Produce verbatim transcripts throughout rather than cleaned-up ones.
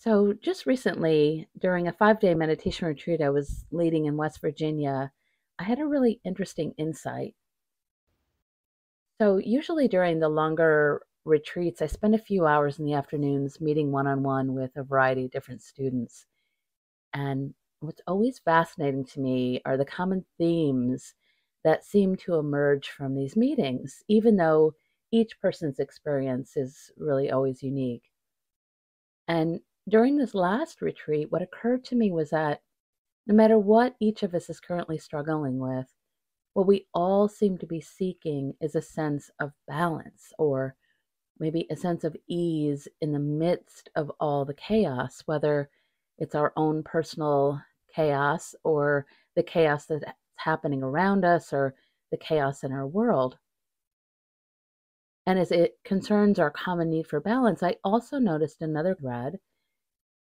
So just recently, during a five-day meditation retreat I was leading in West Virginia, I had a really interesting insight. So usually during the longer retreats, I spend a few hours in the afternoons meeting one-on-one with a variety of different students. And what's always fascinating to me are the common themes that seem to emerge from these meetings, even though each person's experience is really always unique. And during this last retreat, what occurred to me was that no matter what each of us is currently struggling with, what we all seem to be seeking is a sense of balance, or maybe a sense of ease in the midst of all the chaos, whether it's our own personal chaos or the chaos that's happening around us or the chaos in our world. And as it concerns our common need for balance, I also noticed another thread,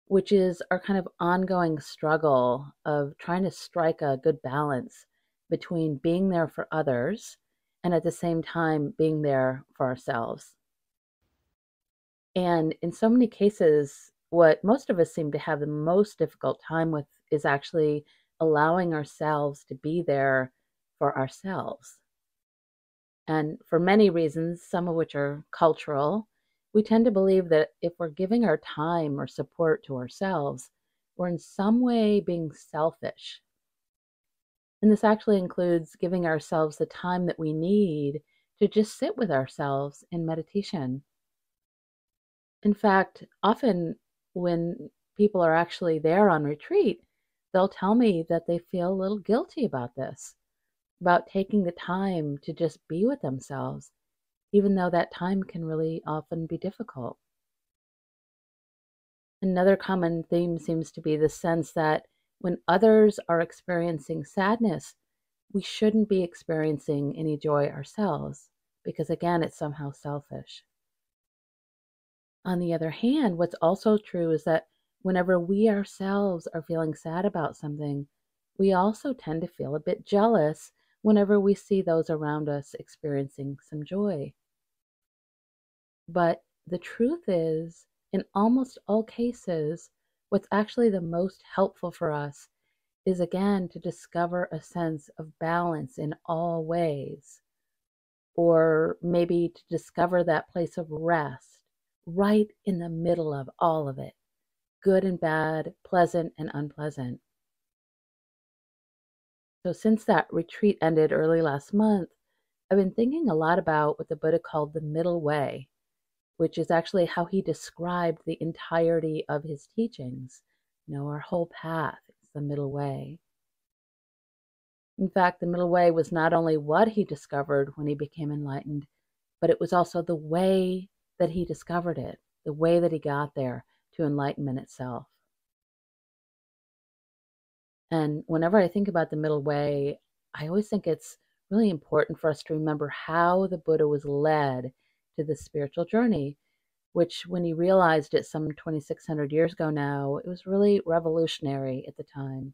which is our kind of ongoing struggle of trying to strike a good balance between being there for others and at the same time being there for ourselves. And in so many cases, what most of us seem to have the most difficult time with is actually allowing ourselves to be there for ourselves. And for many reasons, some of which are cultural, we tend to believe that if we're giving our time or support to ourselves, we're in some way being selfish. And this actually includes giving ourselves the time that we need to just sit with ourselves in meditation. In fact, often when people are actually there on retreat, they'll tell me that they feel a little guilty about this, about taking the time to just be with themselves, even though that time can really often be difficult. Another common theme seems to be the sense that when others are experiencing sadness, we shouldn't be experiencing any joy ourselves, because again, it's somehow selfish. On the other hand, what's also true is that whenever we ourselves are feeling sad about something, we also tend to feel a bit jealous whenever we see those around us experiencing some joy. But the truth is, in almost all cases, what's actually the most helpful for us is, again, to discover a sense of balance in all ways, or maybe to discover that place of rest right in the middle of all of it, good and bad, pleasant and unpleasant. So since that retreat ended early last month, I've been thinking a lot about what the Buddha called the middle way, which is actually how he described the entirety of his teachings. You know, our whole path is the middle way. In fact, the middle way was not only what he discovered when he became enlightened, but it was also the way that he discovered it, the way that he got there to enlightenment itself. And whenever I think about the middle way, I always think it's really important for us to remember how the Buddha was led to this spiritual journey, which when he realized it some twenty-six hundred years ago now, it was really revolutionary at the time.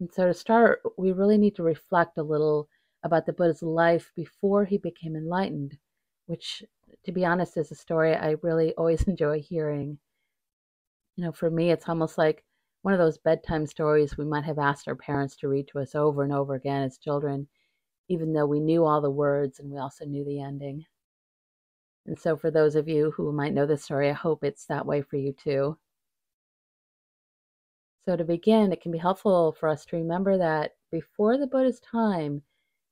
And so to start, we really need to reflect a little about the Buddha's life before he became enlightened, which, to be honest, is a story I really always enjoy hearing. You know, for me, it's almost like one of those bedtime stories we might have asked our parents to read to us over and over again as children, even though we knew all the words and we also knew the ending. And so for those of you who might know this story, I hope it's that way for you too. So to begin, it can be helpful for us to remember that before the Buddha's time,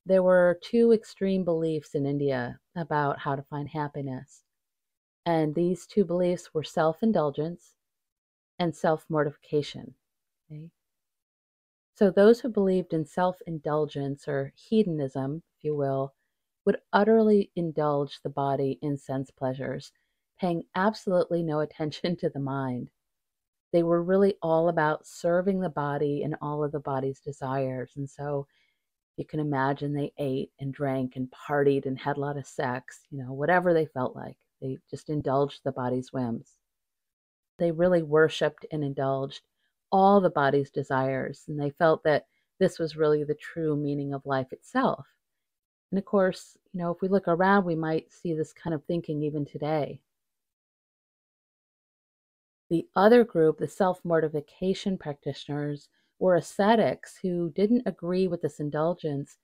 there were two extreme beliefs in India about how to find happiness. And these two beliefs were self-indulgence and self-mortification. Okay? So those who believed in self-indulgence, or hedonism, if you will, would utterly indulge the body in sense pleasures, paying absolutely no attention to the mind. They were really all about serving the body and all of the body's desires. And so you can imagine they ate and drank and partied and had a lot of sex, you know, whatever they felt like. They just indulged the body's whims. They really worshipped and indulged all the body's desires, and they felt that this was really the true meaning of life itself. And of course, you know, if we look around, we might see this kind of thinking even today. The other group, the self-mortification practitioners, were ascetics who didn't agree with this indulgence,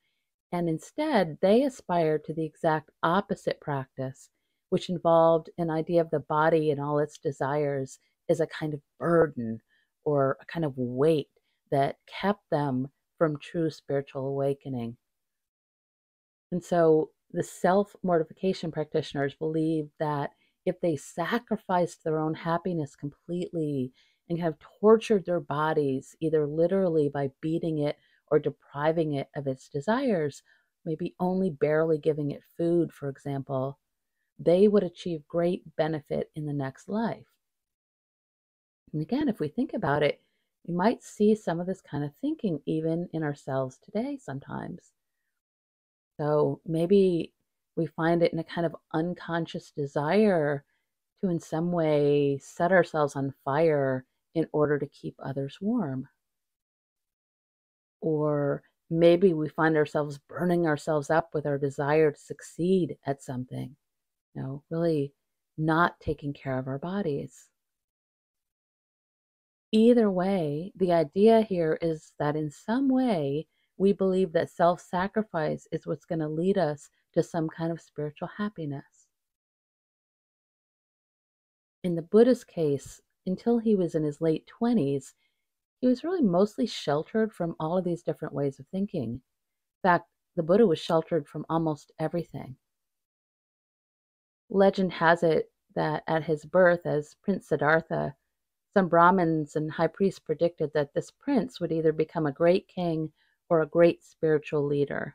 and instead they aspired to the exact opposite practice, which involved an idea of the body and all its desires as a kind of burden or a kind of weight that kept them from true spiritual awakening. And so the self-mortification practitioners believed that if they sacrificed their own happiness completely and have tortured their bodies, either literally by beating it or depriving it of its desires, maybe only barely giving it food, for example, they would achieve great benefit in the next life. And again, if we think about it, we might see some of this kind of thinking even in ourselves today sometimes. So maybe we find it in a kind of unconscious desire to in some way set ourselves on fire in order to keep others warm. Or maybe we find ourselves burning ourselves up with our desire to succeed at something, you know, really not taking care of our bodies. Either way, the idea here is that in some way, we believe that self-sacrifice is what's going to lead us to some kind of spiritual happiness. In the Buddha's case, until he was in his late twenties, he was really mostly sheltered from all of these different ways of thinking. In fact, the Buddha was sheltered from almost everything. Legend has it that at his birth as Prince Siddhartha, some Brahmins and high priests predicted that this prince would either become a great king or a great spiritual leader.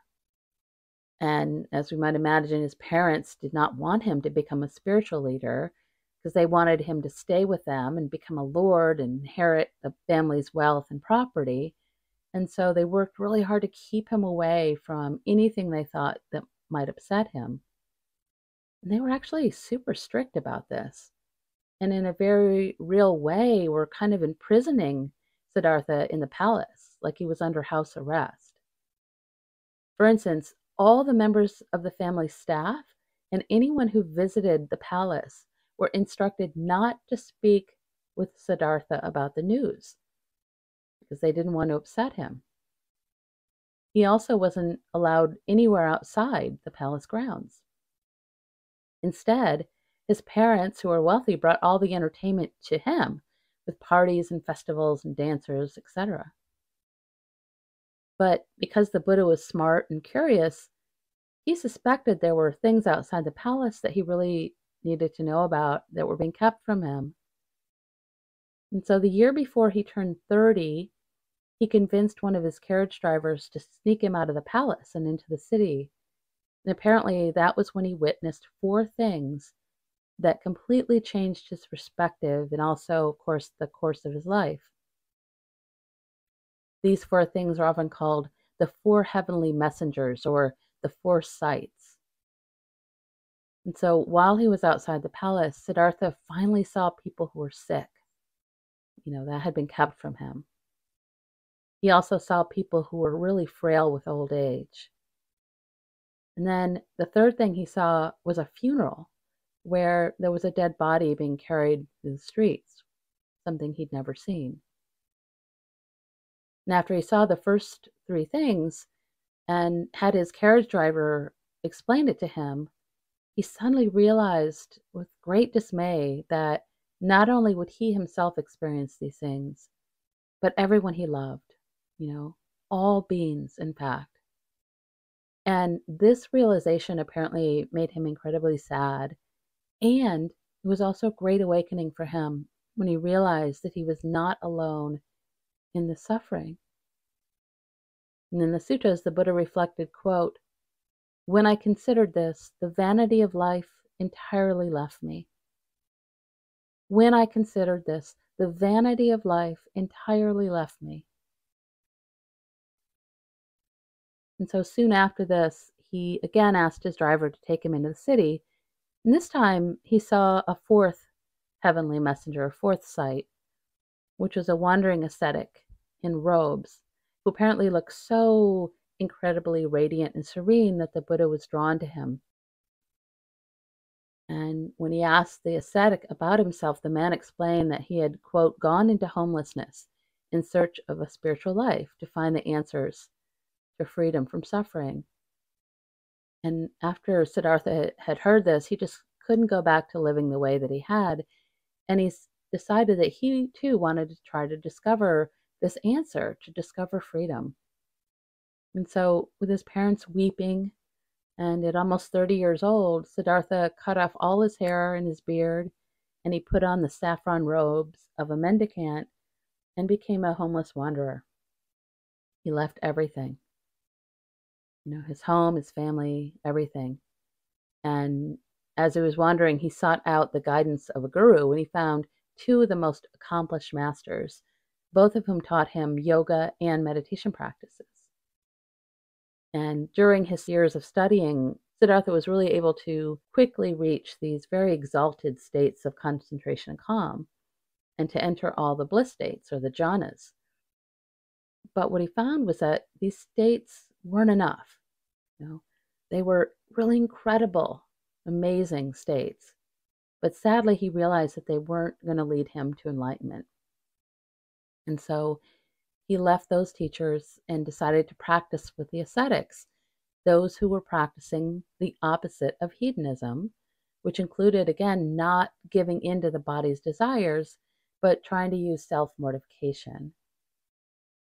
And as we might imagine, his parents did not want him to become a spiritual leader because they wanted him to stay with them and become a lord and inherit the family's wealth and property. And so they worked really hard to keep him away from anything they thought that might upset him. And they were actually super strict about this. And in a very real way, were kind of imprisoning Siddhartha in the palace, like he was under house arrest. For instance, all the members of the family staff and anyone who visited the palace were instructed not to speak with Siddhartha about the news because they didn't want to upset him. He also wasn't allowed anywhere outside the palace grounds. Instead, his parents, who were wealthy, brought all the entertainment to him with parties and festivals and dancers, et cetera. But because the Buddha was smart and curious, he suspected there were things outside the palace that he really needed to know about that were being kept from him. And so the year before he turned thirty, he convinced one of his carriage drivers to sneak him out of the palace and into the city. And apparently that was when he witnessed four things that completely changed his perspective and also, of course, the course of his life. These four things are often called the four heavenly messengers or the four sights. And so while he was outside the palace, Siddhartha finally saw people who were sick. You know, that had been kept from him. He also saw people who were really frail with old age. And then the third thing he saw was a funeral, where there was a dead body being carried through the streets, something he'd never seen. And after he saw the first three things and had his carriage driver explain it to him, he suddenly realized with great dismay that not only would he himself experience these things, but everyone he loved, you know, all beings, in fact. And this realization apparently made him incredibly sad. And it was also a great awakening for him when he realized that he was not alone in the suffering. And in the suttas, the Buddha reflected, quote, "When I considered this, the vanity of life entirely left me. When I considered this, the vanity of life entirely left me." And so soon after this, he again asked his driver to take him into the city. And this time, he saw a fourth heavenly messenger, a fourth sight, which was a wandering ascetic in robes, who apparently looked so incredibly radiant and serene that the Buddha was drawn to him. And when he asked the ascetic about himself, the man explained that he had, quote, gone into homelessness in search of a spiritual life to find the answers to freedom from suffering. And after Siddhartha had heard this, he just couldn't go back to living the way that he had. And he decided that he too wanted to try to discover this answer, to discover freedom. And so with his parents weeping, and at almost thirty years old, Siddhartha cut off all his hair and his beard, and he put on the saffron robes of a mendicant and became a homeless wanderer. He left everything, you know, his home, his family, everything. And as he was wandering, he sought out the guidance of a guru, and he found two of the most accomplished masters, both of whom taught him yoga and meditation practices. And during his years of studying, Siddhartha was really able to quickly reach these very exalted states of concentration and calm, and to enter all the bliss states, or the jhanas. But what he found was that these states weren't enough. You know, they were really incredible, amazing states. But sadly, he realized that they weren't going to lead him to enlightenment. And so he left those teachers and decided to practice with the ascetics, those who were practicing the opposite of hedonism, which included, again, not giving in to the body's desires, but trying to use self-mortification.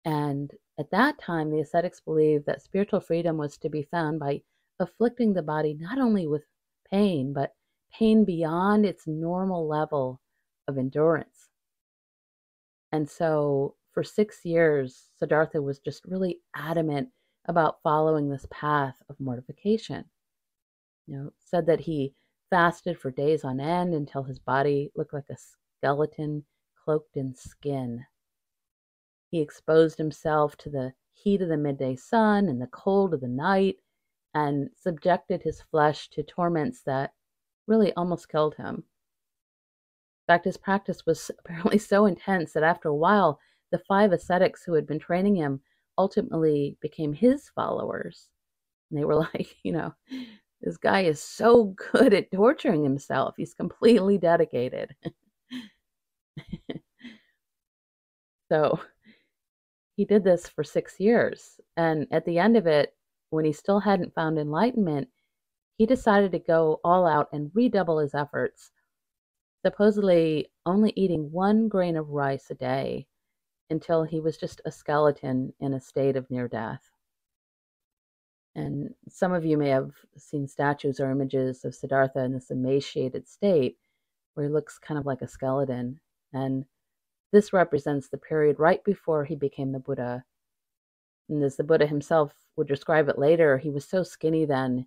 And at that time, the ascetics believed that spiritual freedom was to be found by afflicting the body not only with pain, but pain beyond its normal level of endurance. And so for six years, Siddhartha was just really adamant about following this path of mortification. You know, said that he fasted for days on end until his body looked like a skeleton cloaked in skin. He exposed himself to the heat of the midday sun and the cold of the night, and subjected his flesh to torments that really almost killed him. In fact, his practice was apparently so intense that after a while, the five ascetics who had been training him ultimately became his followers. And they were like, you know, this guy is so good at torturing himself. He's completely dedicated. So he did this for six years. And at the end of it, when he still hadn't found enlightenment, he decided to go all out and redouble his efforts, supposedly only eating one grain of rice a day, until he was just a skeleton in a state of near death. And some of you may have seen statues or images of Siddhartha in this emaciated state where he looks kind of like a skeleton. And this represents the period right before he became the Buddha. And as the Buddha himself would describe it later, he was so skinny then,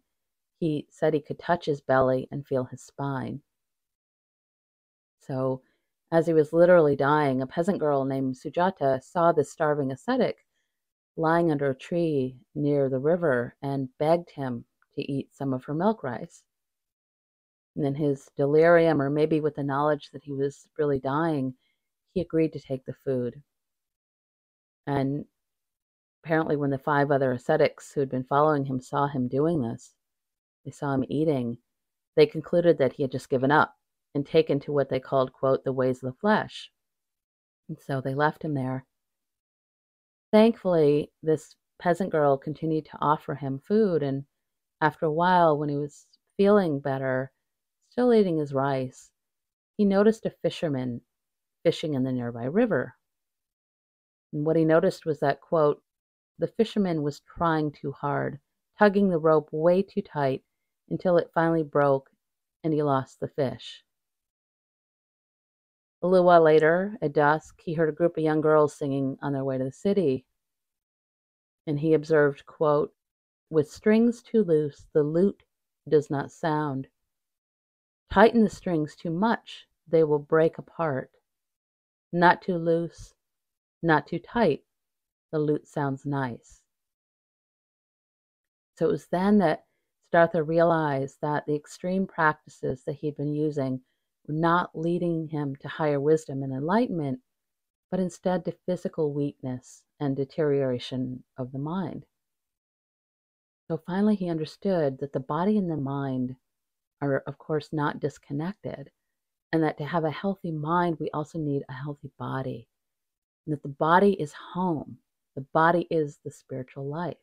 he said he could touch his belly and feel his spine. So as he was literally dying, a peasant girl named Sujata saw this starving ascetic lying under a tree near the river and begged him to eat some of her milk rice. And in his delirium, or maybe with the knowledge that he was really dying, he agreed to take the food. And apparently when the five other ascetics who had been following him saw him doing this, they saw him eating, they concluded that he had just given up and taken to what they called, quote, the ways of the flesh. And so they left him there. Thankfully, this peasant girl continued to offer him food, and after a while, when he was feeling better, still eating his rice, he noticed a fisherman fishing in the nearby river. And what he noticed was that, quote, the fisherman was trying too hard, tugging the rope way too tight until it finally broke and he lost the fish. A little while later, at dusk, he heard a group of young girls singing on their way to the city. And he observed, quote, with strings too loose, the lute does not sound. Tighten the strings too much, they will break apart. Not too loose, not too tight, the lute sounds nice. So it was then that Siddhartha realized that the extreme practices that he'd been using not leading him to higher wisdom and enlightenment, but instead to physical weakness and deterioration of the mind. So finally he understood that the body and the mind are, of course, not disconnected, and that to have a healthy mind, we also need a healthy body, and that the body is home. The body is the spiritual life.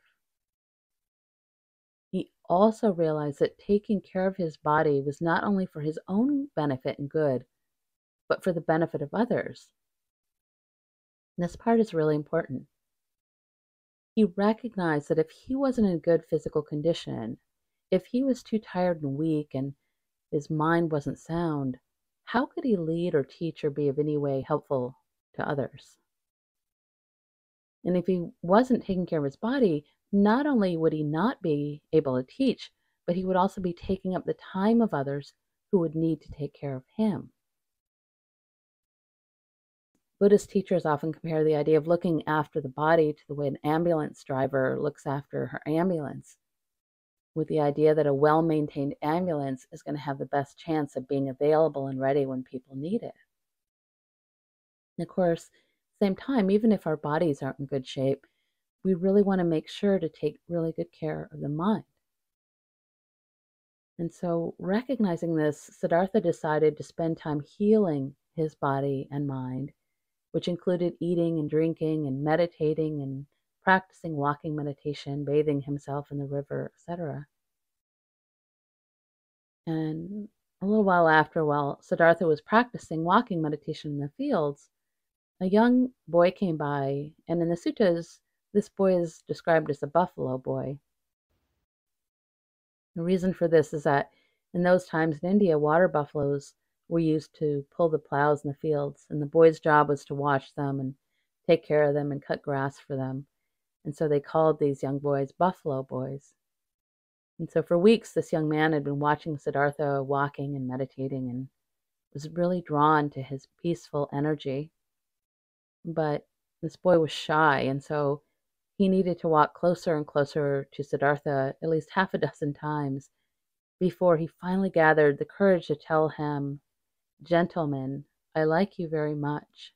He also realized that taking care of his body was not only for his own benefit and good, but for the benefit of others. And this part is really important. He recognized that if he wasn't in good physical condition, if he was too tired and weak and his mind wasn't sound, how could he lead or teach or be of any way helpful to others? And if he wasn't taking care of his body, not only would he not be able to teach, but he would also be taking up the time of others who would need to take care of him. Buddhist teachers often compare the idea of looking after the body to the way an ambulance driver looks after her ambulance, with the idea that a well-maintained ambulance is going to have the best chance of being available and ready when people need it. And of course, same time, even if our bodies aren't in good shape, we really want to make sure to take really good care of the mind. And so, recognizing this, Siddhartha decided to spend time healing his body and mind, which included eating and drinking and meditating and practicing walking meditation, bathing himself in the river, et cetera. And a little while after, while Siddhartha was practicing walking meditation in the fields, a young boy came by, and in the suttas, this boy is described as a buffalo boy. The reason for this is that in those times in India, water buffaloes were used to pull the plows in the fields, and the boy's job was to watch them and take care of them and cut grass for them. And so they called these young boys buffalo boys. And so for weeks, this young man had been watching Siddhartha walking and meditating and was really drawn to his peaceful energy. But this boy was shy, and so he needed to walk closer and closer to Siddhartha at least half a dozen times before he finally gathered the courage to tell him, "Gentleman, I like you very much."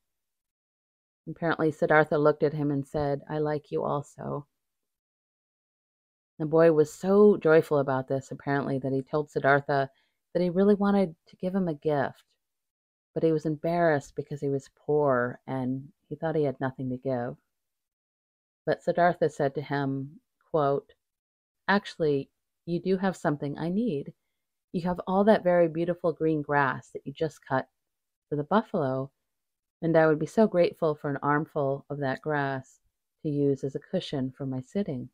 Apparently, Siddhartha looked at him and said, "I like you also." The boy was so joyful about this, apparently, that he told Siddhartha that he really wanted to give him a gift, but he was embarrassed because he was poor and he thought he had nothing to give. But Siddhartha said to him, quote, "Actually, you do have something I need. You have all that very beautiful green grass that you just cut for the buffalo, and I would be so grateful for an armful of that grass to use as a cushion for my sitting."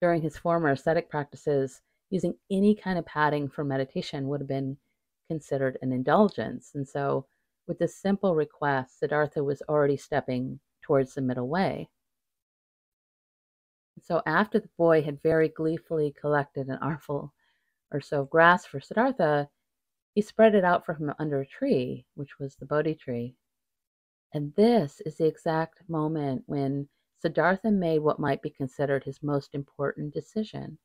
During his former ascetic practices, using any kind of padding for meditation would have been considered an indulgence, and so with this simple request, Siddhartha was already stepping towards the middle way. So after the boy had very gleefully collected an armful or so of grass for Siddhartha, he spread it out for him under a tree, which was the Bodhi tree. And this is the exact moment when Siddhartha made what might be considered his most important decision.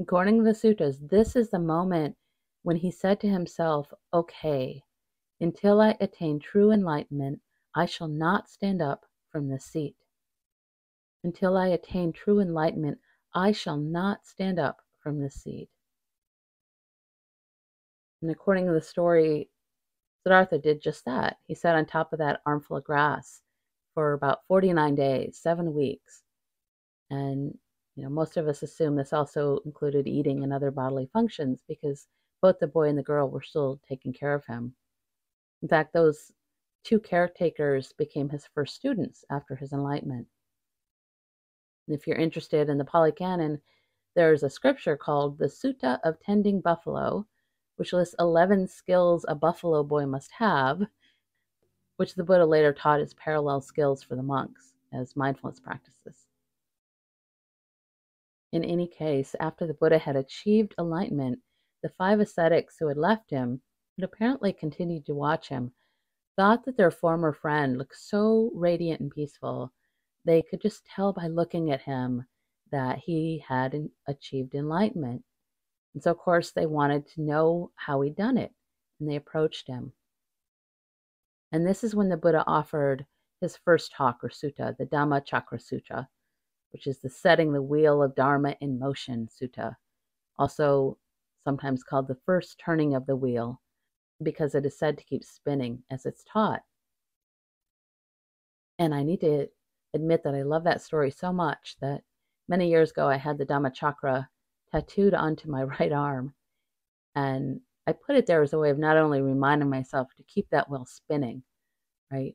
According to the suttas, this is the moment when he said to himself, "Okay, until I attain true enlightenment, I shall not stand up from this seat. Until I attain true enlightenment, I shall not stand up from this seat." And according to the story, Siddhartha did just that. He sat on top of that armful of grass for about forty-nine days, seven weeks. And, you know, most of us assume this also included eating and other bodily functions because both the boy and the girl were still taking care of him. In fact, those two caretakers became his first students after his enlightenment. And if you're interested in the Pali Canon, there's a scripture called the Sutta of Tending Buffalo, which lists eleven skills a buffalo boy must have, which the Buddha later taught as parallel skills for the monks as mindfulness practices. In any case, after the Buddha had achieved enlightenment, the five ascetics who had left him and apparently continued to watch him thought that their former friend looked so radiant and peaceful they could just tell by looking at him that he had achieved enlightenment. And so, of course, they wanted to know how he'd done it, and they approached him. And this is when the Buddha offered his first talk or sutta, the Dhamma Chakra Sutra, which is the setting the wheel of Dharma in motion sutta, also sometimes called the first turning of the wheel, because it is said to keep spinning as it's taught. And I need to admit that I love that story so much that many years ago I had the Dhamma Chakra tattooed onto my right arm, and I put it there as a way of not only reminding myself to keep that wheel spinning, right,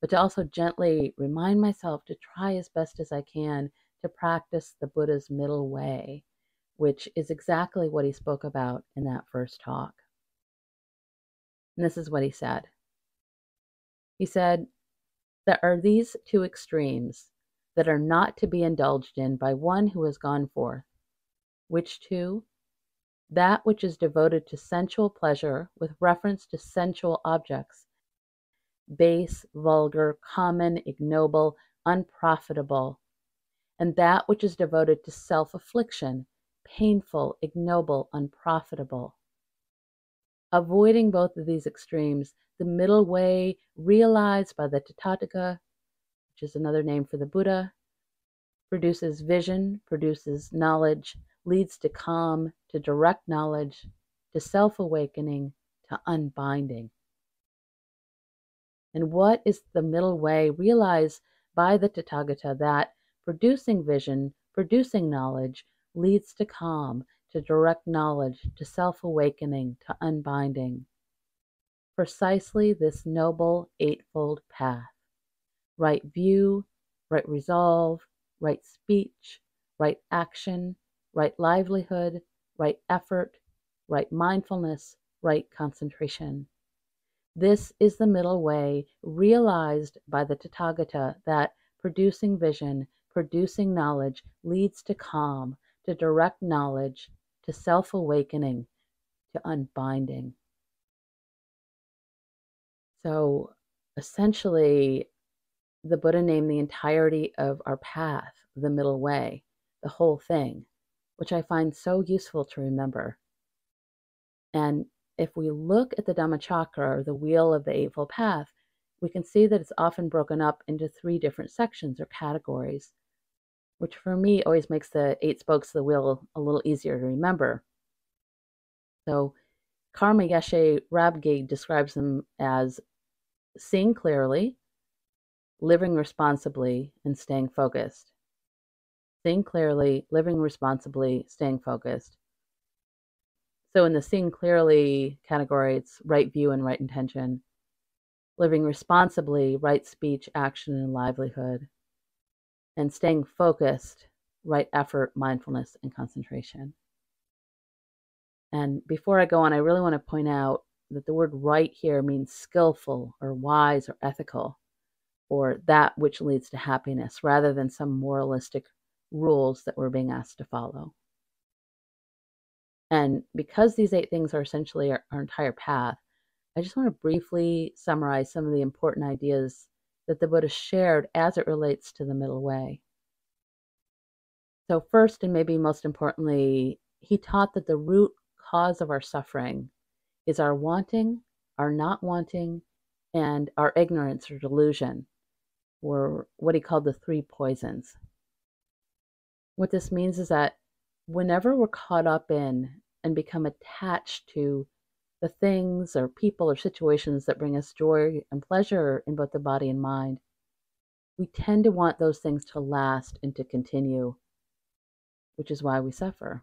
but to also gently remind myself to try as best as I can to practice the Buddha's middle way, which is exactly what he spoke about in that first talk. And this is what he said. He said, there are these two extremes that are not to be indulged in by one who has gone forth. Which two? That which is devoted to sensual pleasure with reference to sensual objects, base, vulgar, common, ignoble, unprofitable, and that which is devoted to self-affliction, painful, ignoble, unprofitable. Avoiding both of these extremes, the middle way realized by the Tathagata, which is another name for the Buddha, produces vision, produces knowledge, leads to calm, to direct knowledge, to self-awakening, to unbinding. And what is the middle way realized by the Tathagata? That producing vision, producing knowledge, leads to calm, to direct knowledge, to self-awakening, to unbinding. Precisely this noble eightfold path. Right view, right resolve, right speech, right action, right livelihood, right effort, right mindfulness, right concentration. This is the middle way realized by the Tathagata, that producing vision, producing knowledge leads to calm, to direct knowledge, to self-awakening, to unbinding. So essentially, the Buddha named the entirety of our path the middle way, the whole thing, which I find so useful to remember. And if we look at the Dhamma Chakra, or the wheel of the Eightfold Path, we can see that it's often broken up into three different sections or categories, which for me always makes the eight spokes of the wheel a little easier to remember. So Karma Yeshe Rabge describes them as seeing clearly, living responsibly, and staying focused. Seeing clearly, living responsibly, staying focused. So in the seeing clearly category, it's right view and right intention. Living responsibly, right speech, action, and livelihood. And staying focused, right effort, mindfulness, and concentration. And before I go on, I really want to point out that the word right here means skillful or wise or ethical, or that which leads to happiness, rather than some moralistic rules that we're being asked to follow. And because these eight things are essentially our, our entire path, I just want to briefly summarize some of the important ideas that the Buddha shared as it relates to the middle way. So first, and maybe most importantly, he taught that the root cause of our suffering is our wanting, our not wanting, and our ignorance or delusion, or what he called the three poisons. What this means is that whenever we're caught up in and become attached to the things or people or situations that bring us joy and pleasure in both the body and mind, we tend to want those things to last and to continue, which is why we suffer.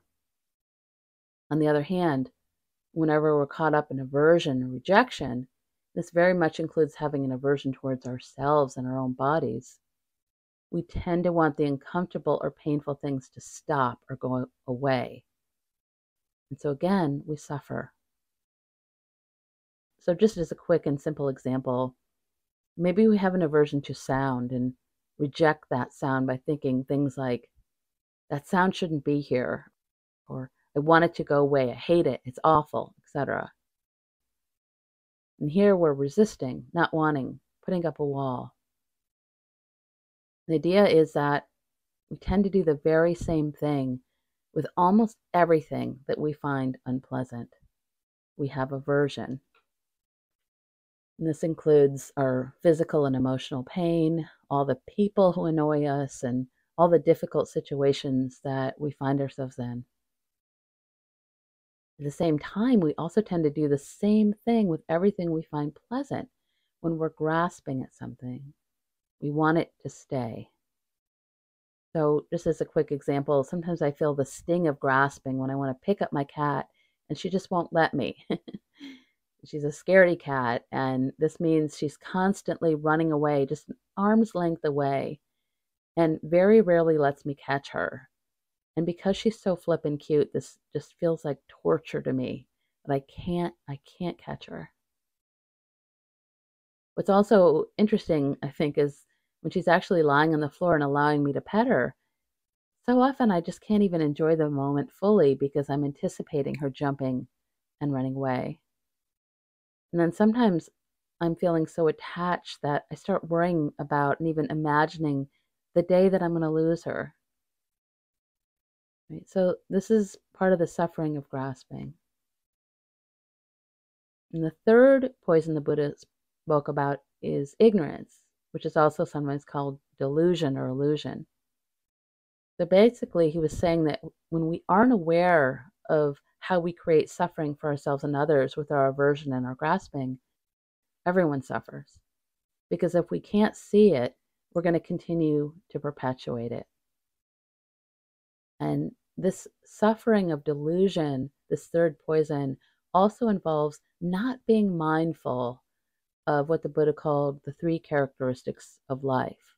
On the other hand, whenever we're caught up in aversion or rejection, this very much includes having an aversion towards ourselves and our own bodies. We tend to want the uncomfortable or painful things to stop or go away. And so again, we suffer. So just as a quick and simple example, maybe we have an aversion to sound and reject that sound by thinking things like, that sound shouldn't be here, or I want it to go away, I hate it, it's awful, et cetera. And here we're resisting, not wanting, putting up a wall. The idea is that we tend to do the very same thing with almost everything that we find unpleasant. We have aversion. And this includes our physical and emotional pain, all the people who annoy us, and all the difficult situations that we find ourselves in. At the same time, we also tend to do the same thing with everything we find pleasant. When we're grasping at something, we want it to stay. So just as a quick example, sometimes I feel the sting of grasping when I want to pick up my cat and she just won't let me. She's a scaredy cat, and this means she's constantly running away, just an arm's length away, and very rarely lets me catch her. And because she's so flippin' cute, this just feels like torture to me. But I can't, I can't catch her. What's also interesting, I think, is when she's actually lying on the floor and allowing me to pet her, so often I just can't even enjoy the moment fully because I'm anticipating her jumping and running away. And then sometimes I'm feeling so attached that I start worrying about and even imagining the day that I'm going to lose her. Right? So this is part of the suffering of grasping. And the third poison the Buddha spoke about is ignorance, which is also sometimes called delusion or illusion. So basically he was saying that when we aren't aware of how we create suffering for ourselves and others with our aversion and our grasping, everyone suffers. Because if we can't see it, we're going to continue to perpetuate it. And this suffering of delusion, this third poison, also involves not being mindful of what the Buddha called the three characteristics of life.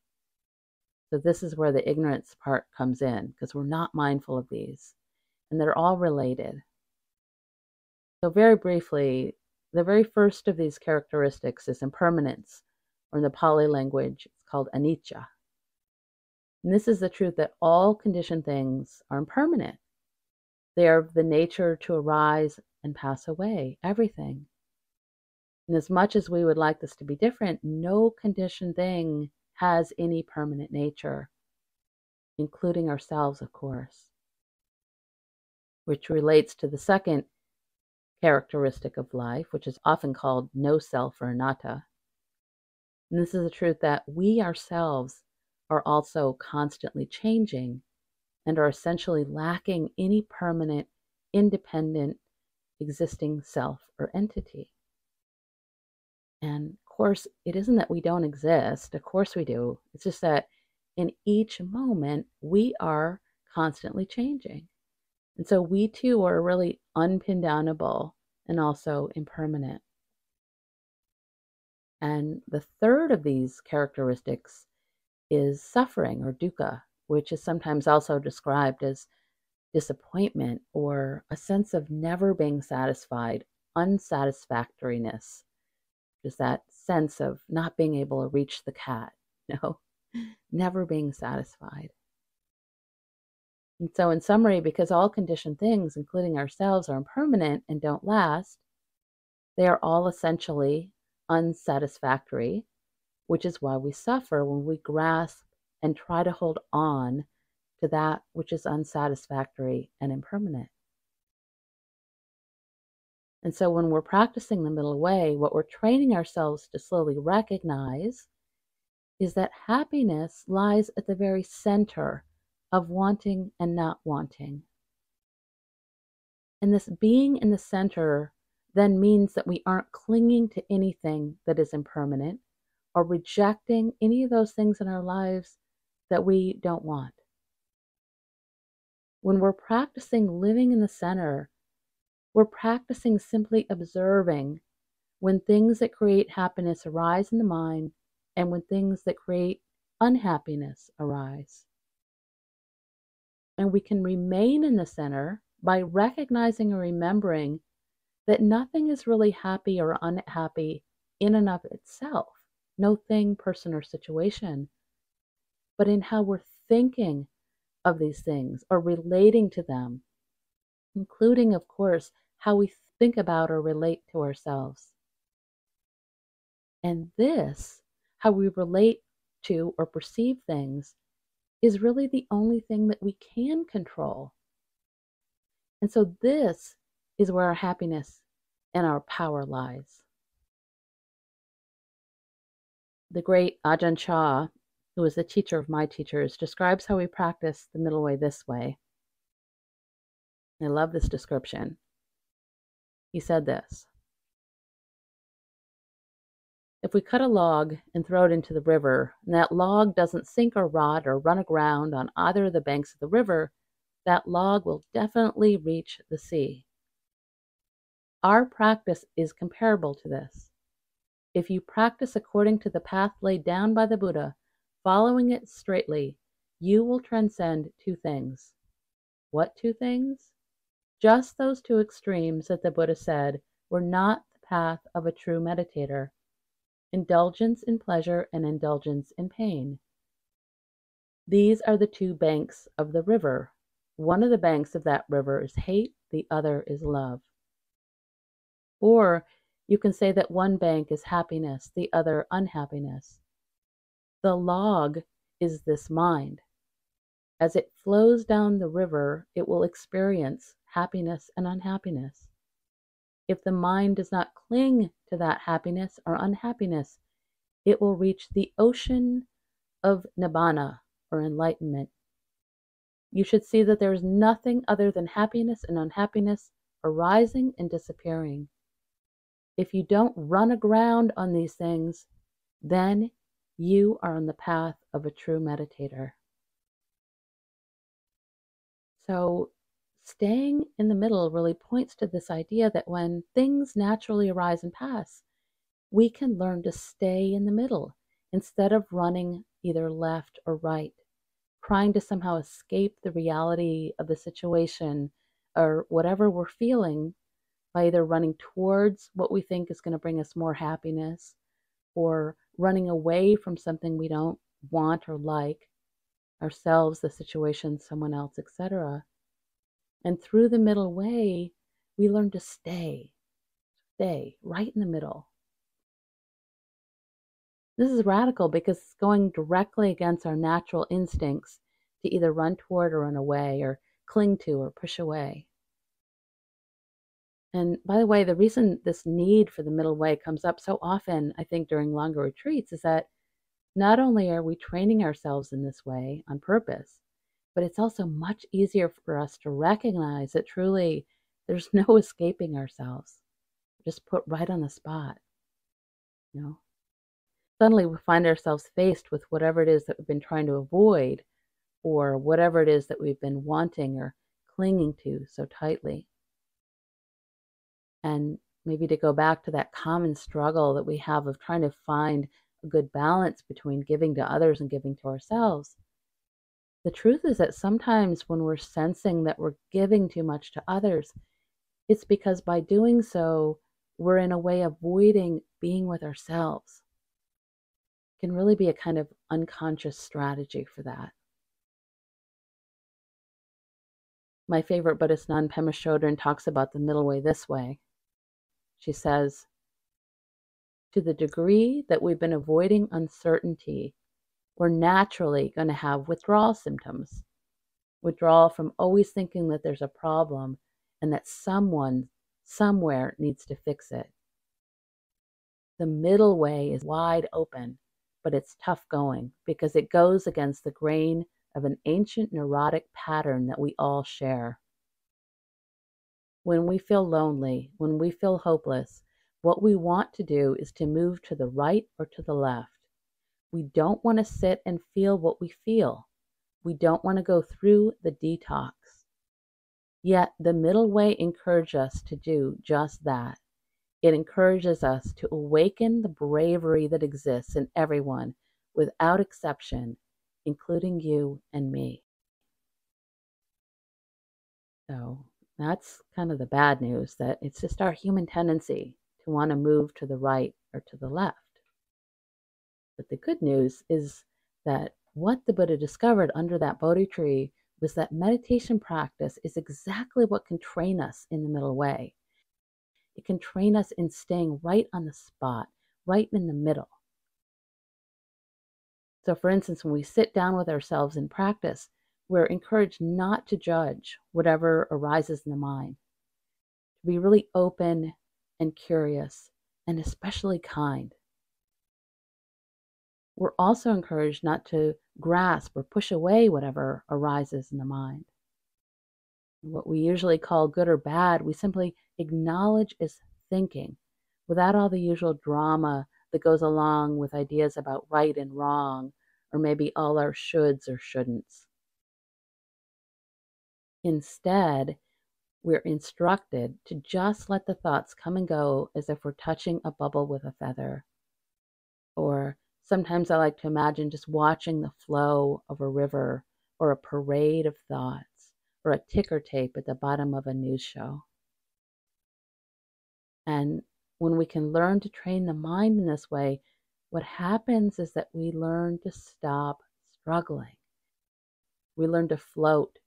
So this is where the ignorance part comes in, because we're not mindful of these. And they're all related. So very briefly, the very first of these characteristics is impermanence, or in the Pali language, it's called anicca. And this is the truth that all conditioned things are impermanent. They are of the nature to arise and pass away, everything. And as much as we would like this to be different, no conditioned thing has any permanent nature, including ourselves, of course, which relates to the second characteristic of life, which is often called no self or anatta. And this is the truth that we ourselves are also constantly changing and are essentially lacking any permanent, independent, existing self or entity. And of course, it isn't that we don't exist. Of course we do. It's just that in each moment, we are constantly changing. And so we too are really unpinned downable and also impermanent. And the third of these characteristics is suffering or dukkha, which is sometimes also described as disappointment or a sense of never being satisfied, unsatisfactoriness, just that sense of not being able to reach the cat, you know, never being satisfied. And so in summary, because all conditioned things, including ourselves, are impermanent and don't last, they are all essentially unsatisfactory, which is why we suffer when we grasp and try to hold on to that which is unsatisfactory and impermanent. And so when we're practicing the middle way, what we're training ourselves to slowly recognize is that happiness lies at the very center of wanting and not wanting. And this being in the center then means that we aren't clinging to anything that is impermanent or rejecting any of those things in our lives that we don't want. When we're practicing living in the center, we're practicing simply observing when things that create happiness arise in the mind and when things that create unhappiness arise. And we can remain in the center by recognizing or remembering that nothing is really happy or unhappy in and of itself, no thing, person, or situation, but in how we're thinking of these things or relating to them, including, of course, how we think about or relate to ourselves. And this, how we relate to or perceive things, is really the only thing that we can control. And so this is where our happiness and our power lies. The great Ajahn Chah, who was the teacher of my teachers, describes how we practice the middle way this way. I love this description. He said this: if we cut a log and throw it into the river, and that log doesn't sink or rot or run aground on either of the banks of the river, that log will definitely reach the sea. Our practice is comparable to this. If you practice according to the path laid down by the Buddha, following it straightly, you will transcend two things. What two things? Just those two extremes that the Buddha said were not the path of a true meditator: indulgence in pleasure and indulgence in pain. These are the two banks of the river. One of the banks of that river is hate, the other is love. Or you can say that one bank is happiness, the other unhappiness. The log is this mind. As it flows down the river, it will experience happiness and unhappiness. If the mind does not cling to that happiness or unhappiness, it will reach the ocean of nibbana, or enlightenment. You should see that there is nothing other than happiness and unhappiness arising and disappearing. If you don't run aground on these things, then you are on the path of a true meditator. So, staying in the middle really points to this idea that when things naturally arise and pass, we can learn to stay in the middle instead of running either left or right, trying to somehow escape the reality of the situation or whatever we're feeling by either running towards what we think is going to bring us more happiness or running away from something we don't want or like, ourselves, the situation, someone else, et cetera. And through the middle way, we learn to stay, stay right in the middle. This is radical because it's going directly against our natural instincts to either run toward or run away or cling to or push away. And by the way, the reason this need for the middle way comes up so often, I think, during longer retreats is that not only are we training ourselves in this way on purpose, but it's also much easier for us to recognize that truly there's no escaping ourselves. We're just put right on the spot. You know? Suddenly we find ourselves faced with whatever it is that we've been trying to avoid or whatever it is that we've been wanting or clinging to so tightly. And maybe to go back to that common struggle that we have of trying to find a good balance between giving to others and giving to ourselves. The truth is that sometimes when we're sensing that we're giving too much to others, it's because by doing so, we're in a way avoiding being with ourselves. It can really be a kind of unconscious strategy for that. My favorite Buddhist nun, Pema Chodron, talks about the middle way this way. She says, to the degree that we've been avoiding uncertainty, we're naturally going to have withdrawal symptoms. Withdrawal from always thinking that there's a problem and that someone, somewhere needs to fix it. The middle way is wide open, but it's tough going because it goes against the grain of an ancient neurotic pattern that we all share. When we feel lonely, when we feel hopeless, what we want to do is to move to the right or to the left. We don't want to sit and feel what we feel. We don't want to go through the detox. Yet the middle way encourages us to do just that. It encourages us to awaken the bravery that exists in everyone, without exception, including you and me. So that's kind of the bad news, that it's just our human tendency to want to move to the right or to the left. But the good news is that what the Buddha discovered under that Bodhi tree was that meditation practice is exactly what can train us in the middle way. It can train us in staying right on the spot, right in the middle. So for instance, when we sit down with ourselves in practice, we're encouraged not to judge whatever arises in the mind, to be really open and curious and especially kind. We're also encouraged not to grasp or push away whatever arises in the mind. What we usually call good or bad, we simply Acknowledge is thinking, without all the usual drama that goes along with ideas about right and wrong, or maybe all our shoulds or shouldn'ts. Instead, we're instructed to just let the thoughts come and go as if we're touching a bubble with a feather. Or sometimes I like to imagine just watching the flow of a river, or a parade of thoughts, or a ticker tape at the bottom of a news show. And when we can learn to train the mind in this way, what happens is that we learn to stop struggling. We learn to float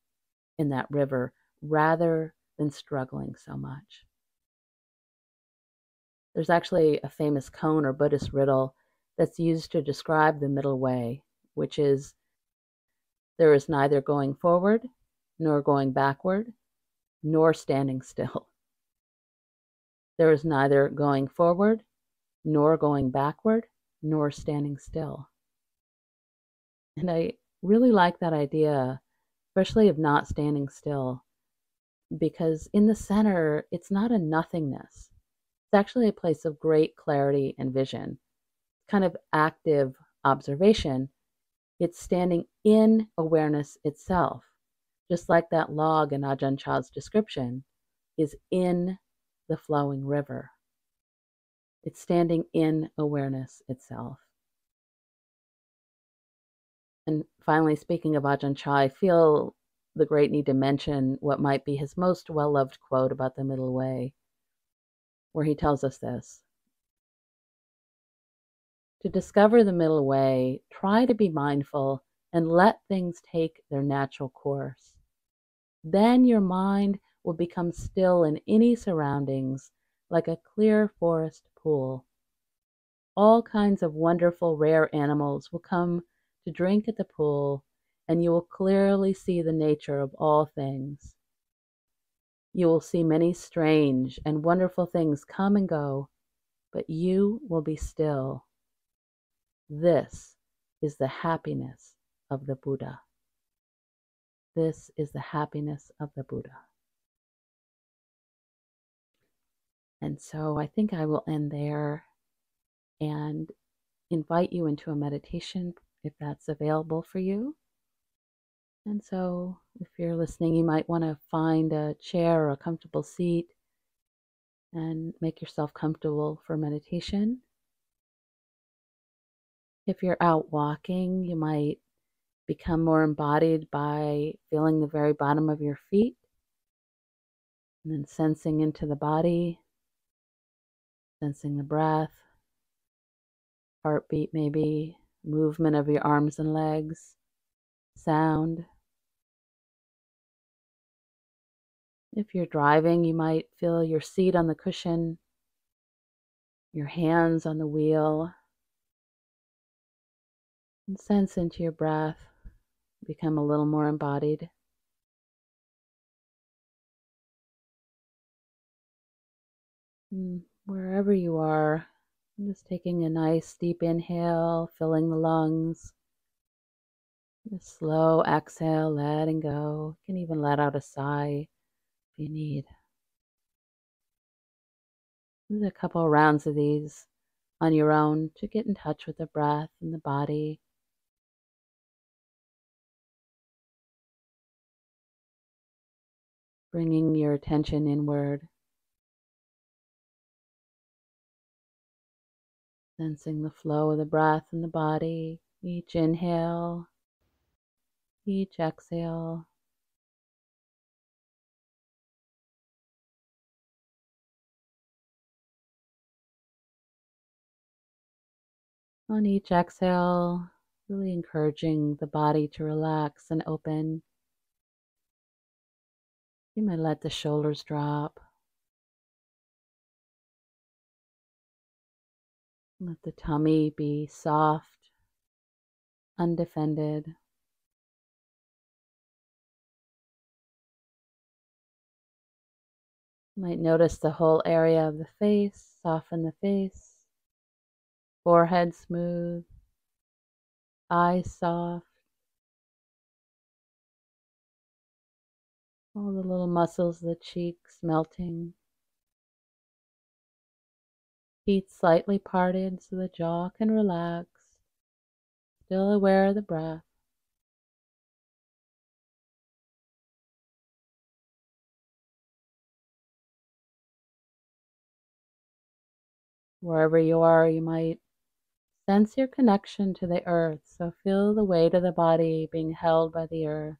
in that river rather than struggling so much. There's actually a famous cone or Buddhist riddle that's used to describe the middle way, which is, there is neither going forward, nor going backward, nor standing still. There is neither going forward, nor going backward, nor standing still. And I really like that idea, especially of not standing still, because in the center, it's not a nothingness. It's actually a place of great clarity and vision, kind of active observation. It's standing in awareness itself, just like that log in Ajahn Chah's description is in the flowing river. It's standing in awareness itself. And finally, speaking of Ajahn Chah, I feel the great need to mention what might be his most well-loved quote about the middle way, where he tells us this. To discover the middle way, try to be mindful and let things take their natural course. Then your mind will become still in any surroundings, like a clear forest pool. All kinds of wonderful rare animals will come to drink at the pool, and you will clearly see the nature of all things. You will see many strange and wonderful things come and go, but you will be still. This is the happiness of the Buddha. This is the happiness of the Buddha. And so I think I will end there and invite you into a meditation if that's available for you. And so if you're listening, you might want to find a chair or a comfortable seat and make yourself comfortable for meditation. If you're out walking, you might become more embodied by feeling the very bottom of your feet and then sensing into the body, sensing the breath, heartbeat maybe, movement of your arms and legs, sound. If you're driving, you might feel your seat on the cushion, your hands on the wheel. And sense into your breath, become a little more embodied. And wherever you are, just taking a nice deep inhale, filling the lungs. A slow exhale, letting go. You can even let out a sigh if you need. There's a couple of rounds of these on your own to get in touch with the breath and the body. Bringing your attention inward, sensing the flow of the breath in the body, each inhale, each exhale. On each exhale, really encouraging the body to relax and open. You might let the shoulders drop. Let the tummy be soft, undefended. You might notice the whole area of the face, soften the face, forehead smooth, eyes soft. All the little muscles of the cheeks melting, Feet slightly parted so the jaw can relax, still aware of the breath. Wherever you are, you might sense your connection to the earth, so feel the weight of the body being held by the earth.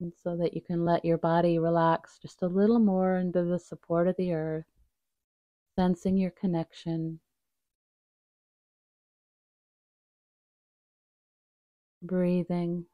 And so that you can let your body relax just a little more into the support of the earth, sensing your connection. Breathing.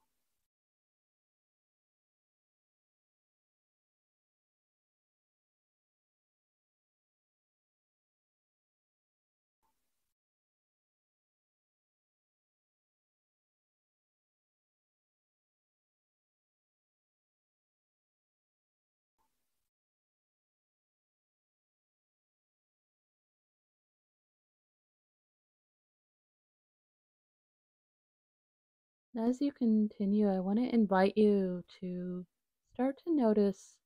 As you continue, I want to invite you to start to notice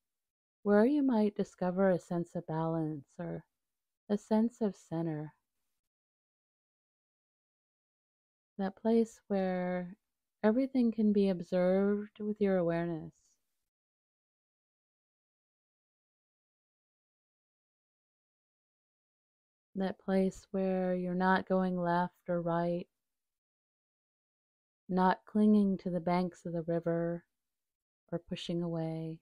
where you might discover a sense of balance or a sense of center. That place where everything can be observed with your awareness. That place where you're not going left or right. Not clinging to the banks of the river or pushing away.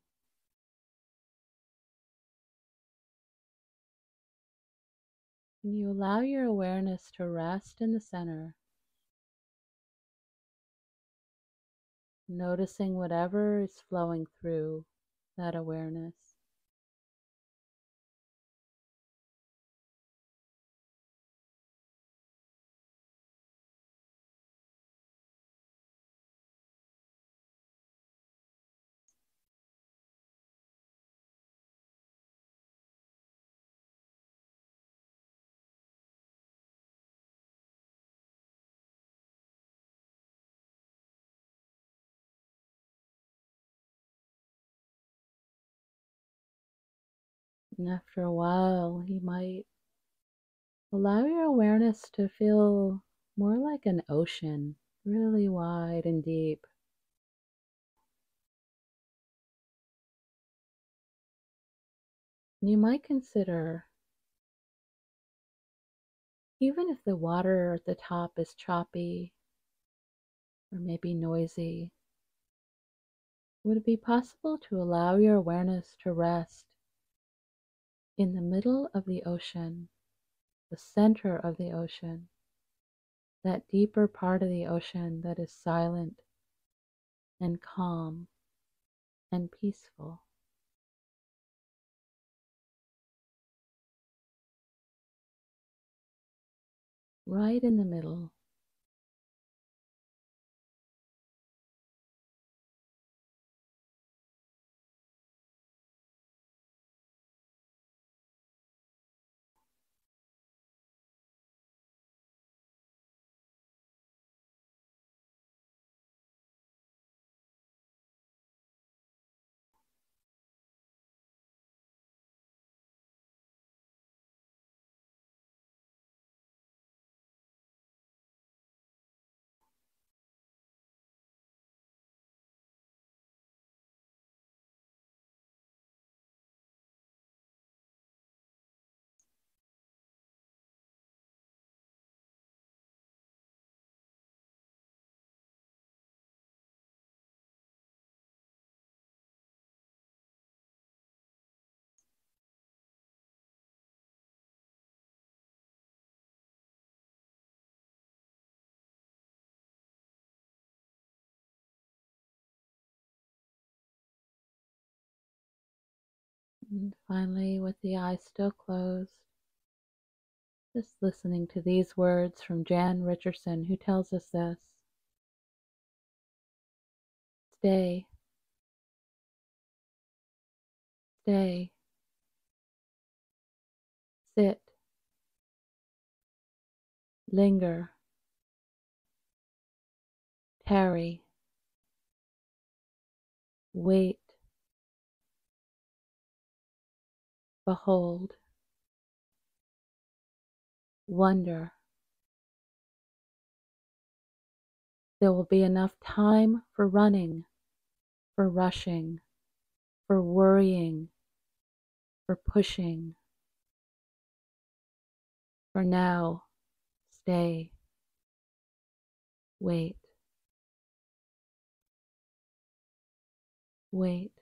And you allow your awareness to rest in the center, noticing whatever is flowing through that awareness. And after a while, you might allow your awareness to feel more like an ocean, really wide and deep. And you might consider, even if the water at the top is choppy or maybe noisy, would it be possible to allow your awareness to rest in the middle of the ocean, the center of the ocean, that deeper part of the ocean that is silent and calm and peaceful? Right in the middle. And finally, with the eyes still closed, just listening to these words from Jan Richardson, who tells us this. Stay. Stay. Sit. Linger. Tarry. Wait. behold, wonder. There will be enough time for running, for rushing, for worrying, for pushing. For now, stay, wait, wait.